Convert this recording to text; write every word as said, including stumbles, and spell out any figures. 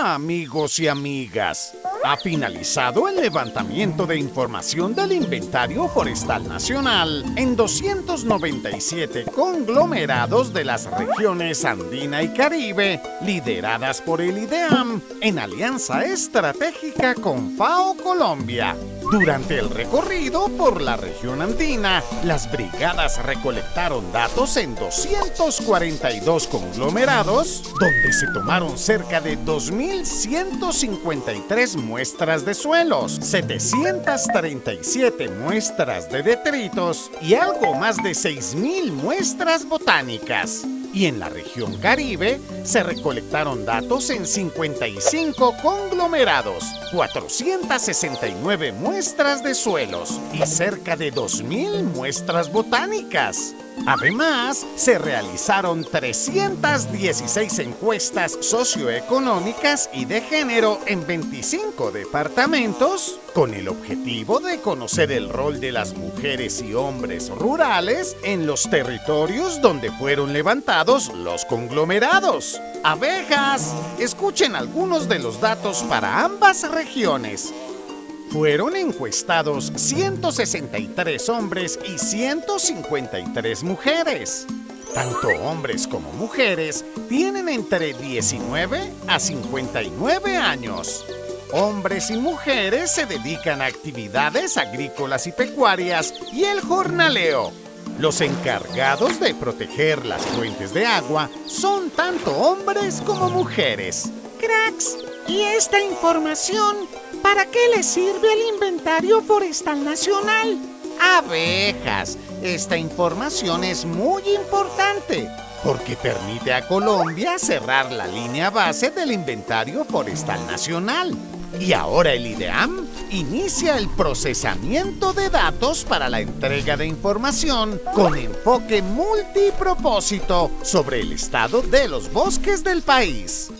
Hola amigos y amigas, ha finalizado el levantamiento de información del Inventario Forestal Nacional en doscientos noventa y siete conglomerados de las regiones Andina y Caribe, lideradas por el IDEAM en alianza estratégica con FAO Colombia. Durante el recorrido por la región andina, las brigadas recolectaron datos en doscientos cuarenta y dos conglomerados, donde se tomaron cerca de dos mil ciento cincuenta y tres muestras de suelos, setecientas treinta y siete muestras de detritos y algo más de seis mil muestras botánicas. Y en la región Caribe se recolectaron datos en cincuenta y cinco conglomerados, cuatrocientas sesenta y nueve muestras de suelos y cerca de dos mil muestras botánicas. Además, se realizaron trescientas dieciséis encuestas socioeconómicas y de género en veinticinco departamentos, con el objetivo de conocer el rol de las mujeres y hombres rurales en los territorios donde fueron levantados los conglomerados. ¡Abejas! Escuchen algunos de los datos para ambas regiones. Fueron encuestados ciento sesenta y tres hombres y ciento cincuenta y tres mujeres. Tanto hombres como mujeres tienen entre diecinueve a cincuenta y nueve años. Hombres y mujeres se dedican a actividades agrícolas y pecuarias y el jornaleo. Los encargados de proteger las fuentes de agua son tanto hombres como mujeres. ¡Cracks! ¿Y esta información para qué le sirve el Inventario Forestal Nacional? ¡Abejas! Esta información es muy importante porque permite a Colombia cerrar la línea base del Inventario Forestal Nacional. Y ahora el IDEAM inicia el procesamiento de datos para la entrega de información con enfoque multipropósito sobre el estado de los bosques del país.